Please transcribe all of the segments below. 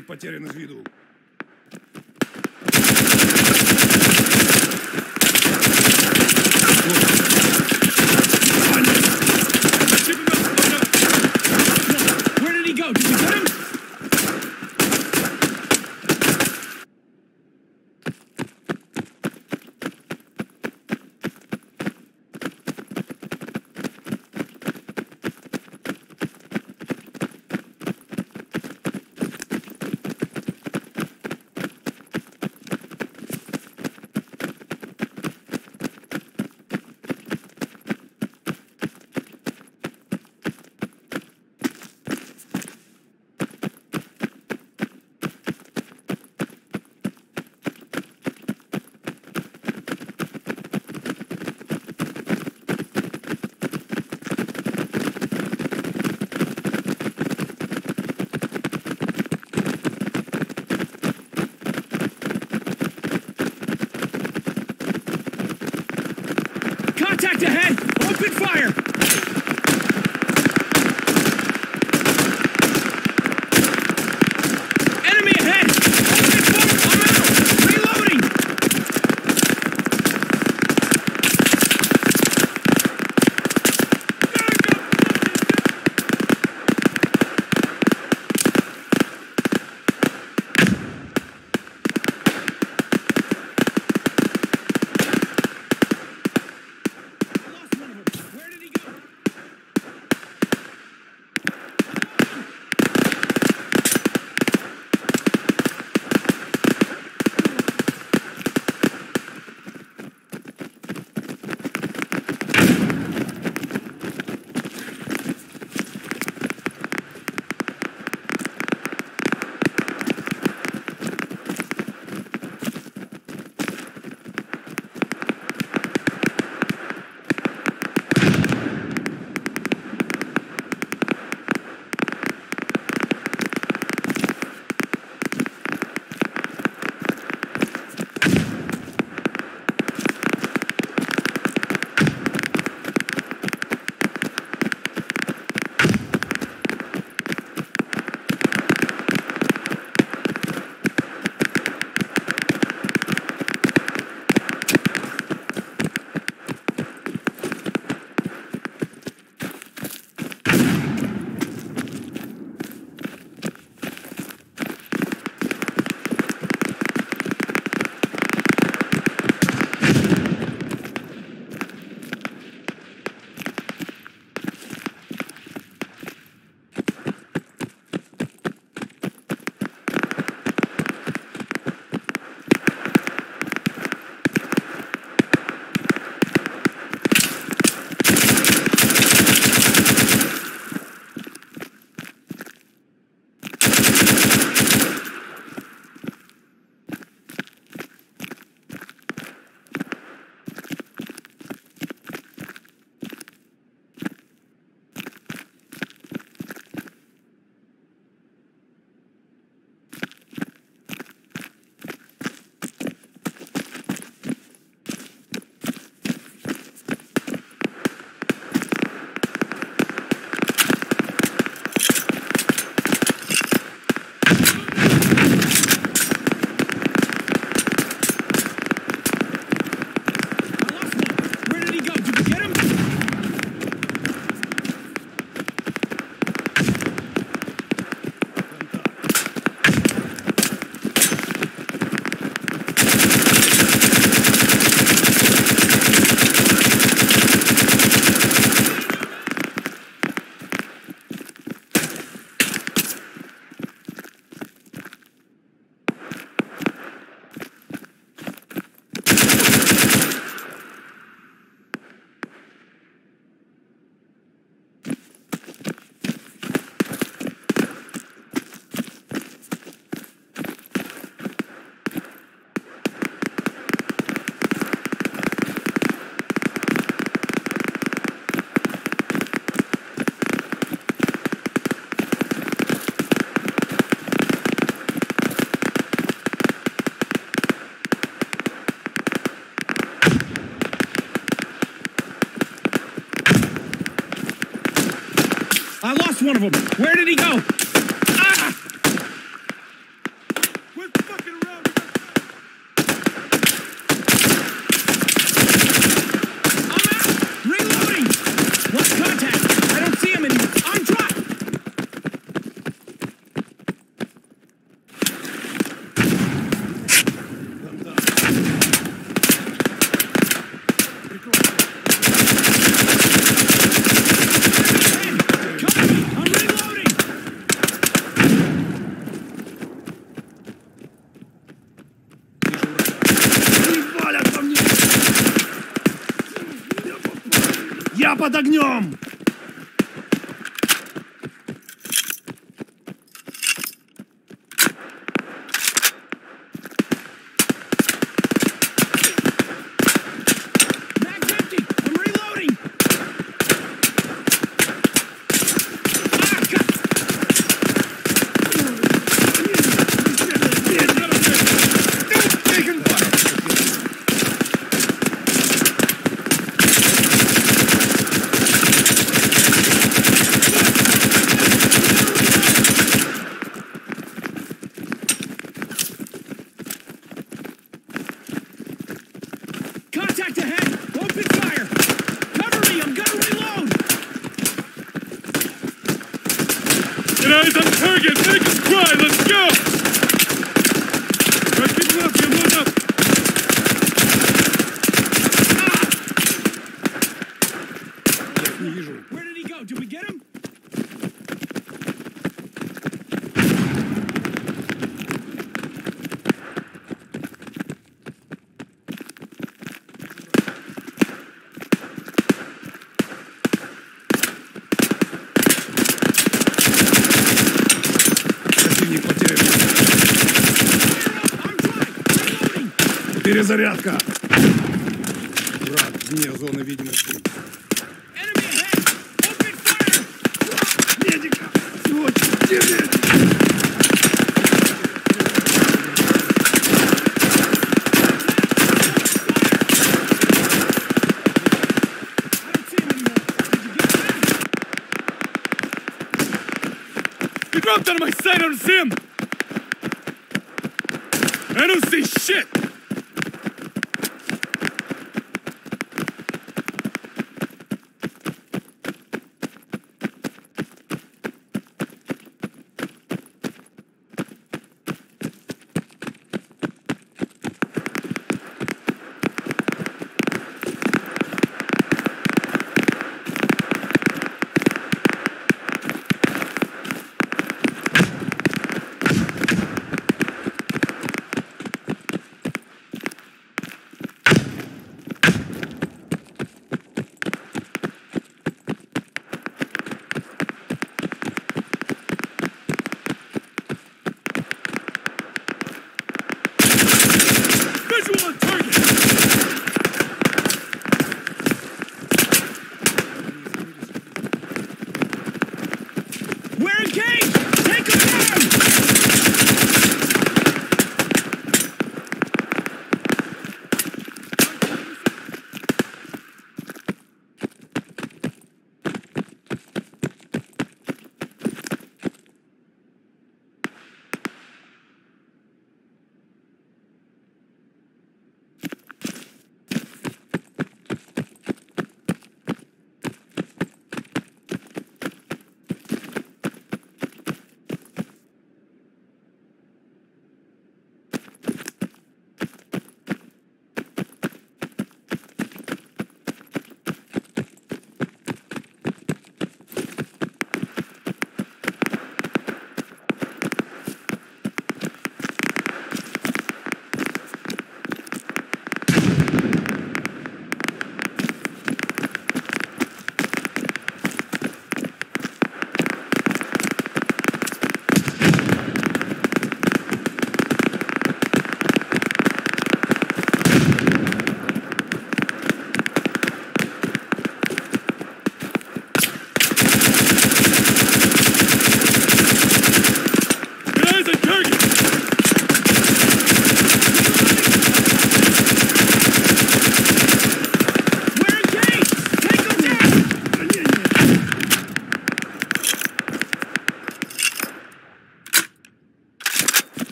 противник потерян из виду. Contact ahead! Open fire! Enemy ahead! Open fire! I'm out! Reloading! I lost one of them. Where did he go? Ah! Под огнем! Eyes on target, make us cry, let's go! Right, keep it up, get one up! Ah! Where did he go? Did we get him? Перезарядка! Враг вне зоны видимости. Медика! Сегодня тебе! He dropped out of my sight, I don't see him! I don't see shit!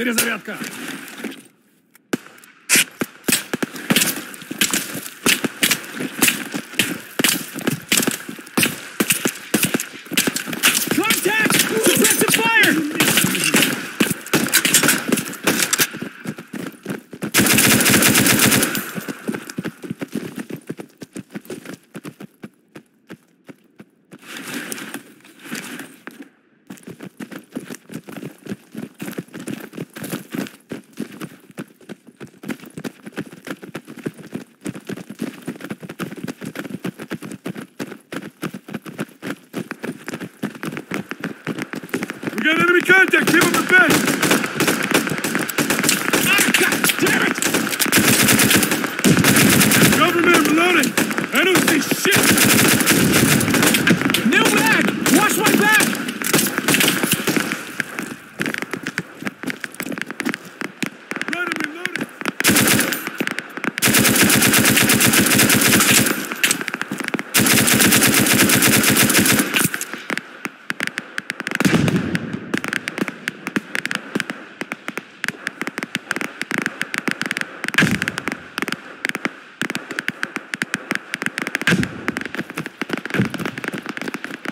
Перезарядка! We got enemy contact! Give him the best! Oh, God damn it! Government reloading! I don't see shit! New mag! Watch my back!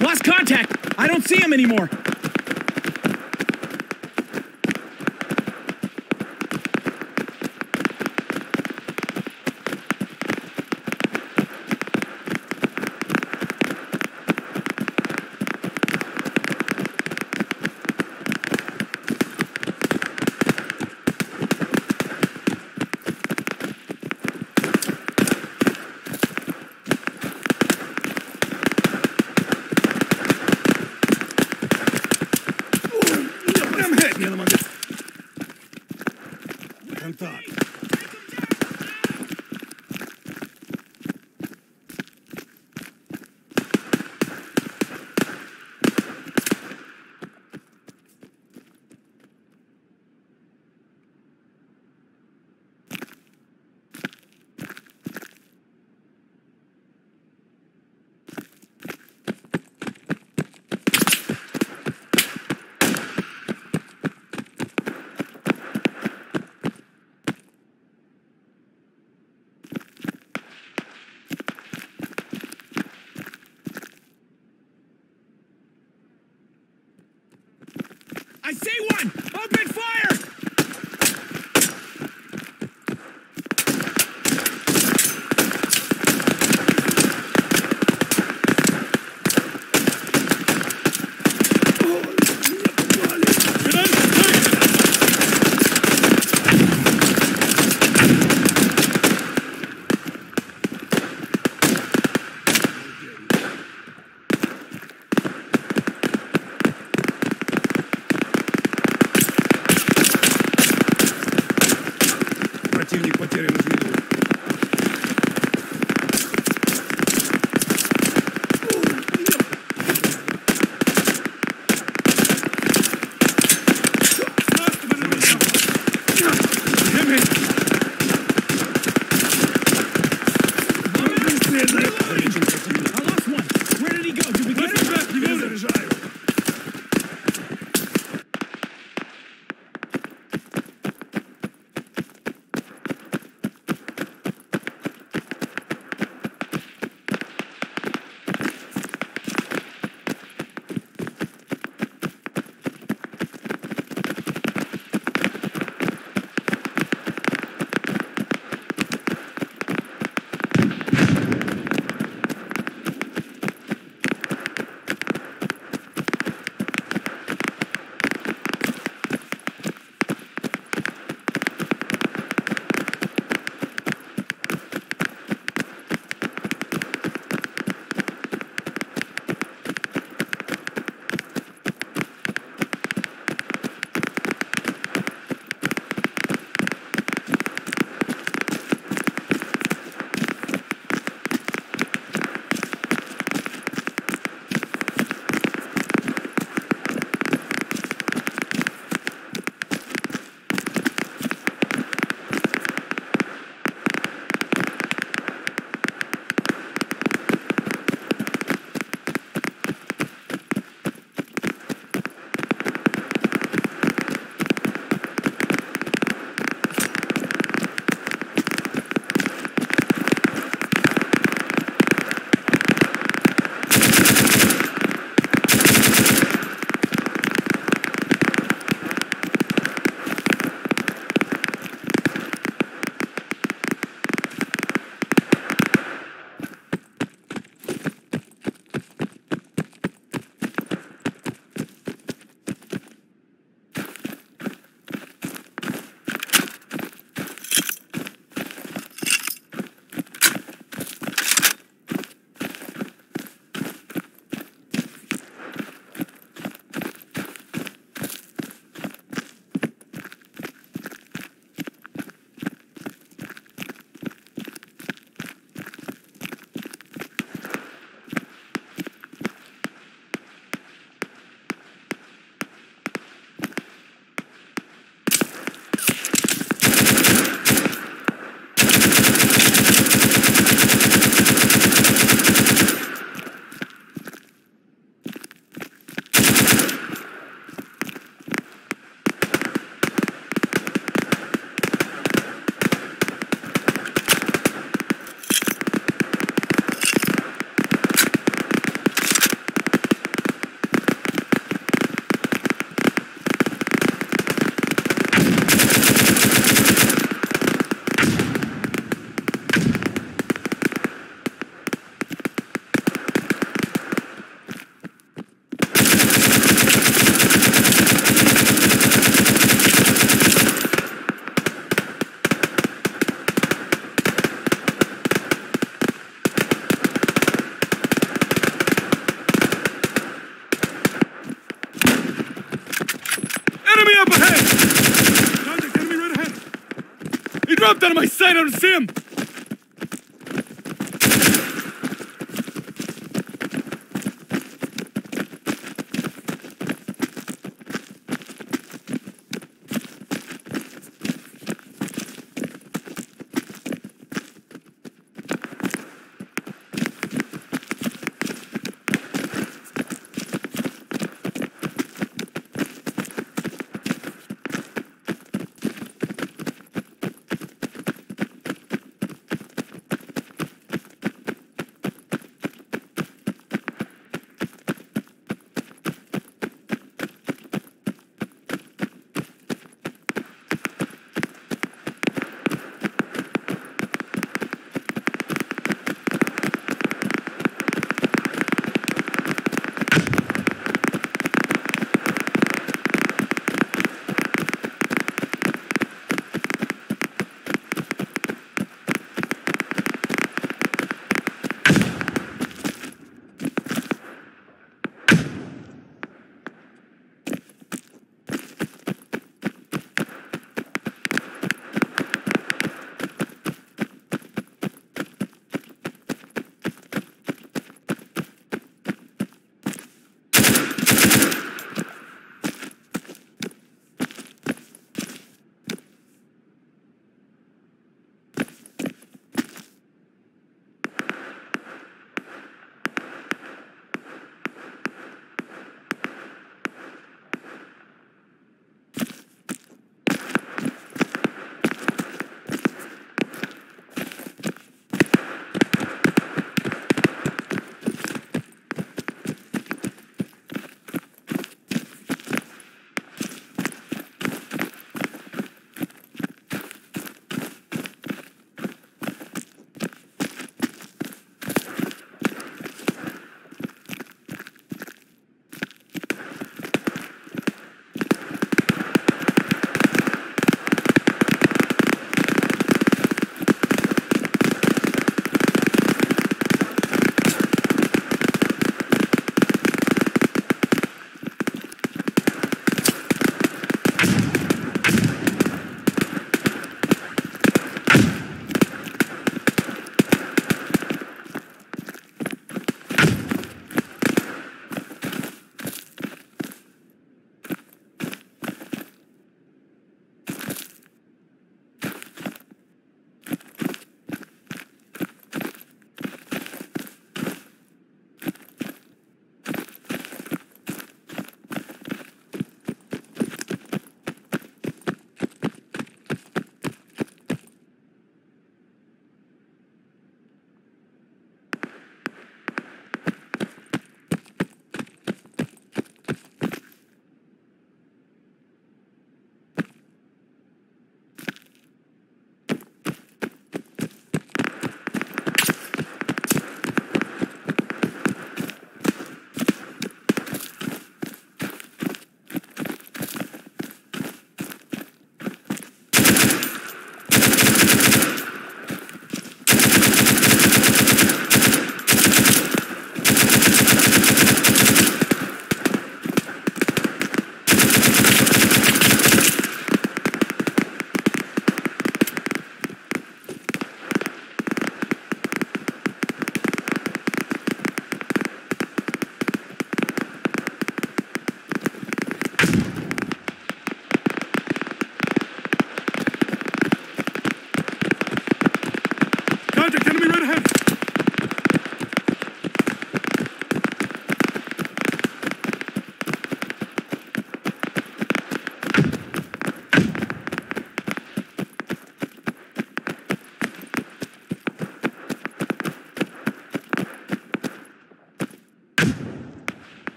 Lost contact! I don't see him anymore! Контакт. I see one! Open fire! jumped out of my sight. I don't see him.